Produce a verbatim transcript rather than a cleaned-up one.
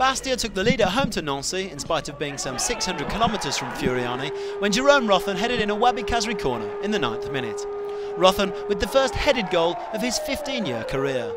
Bastia took the lead at home to Nancy, in spite of being some six hundred kilometres from Furiani, when Jerome Rothen headed in a Wabikazri corner in the ninth minute. Rothen with the first headed goal of his fifteen-year career.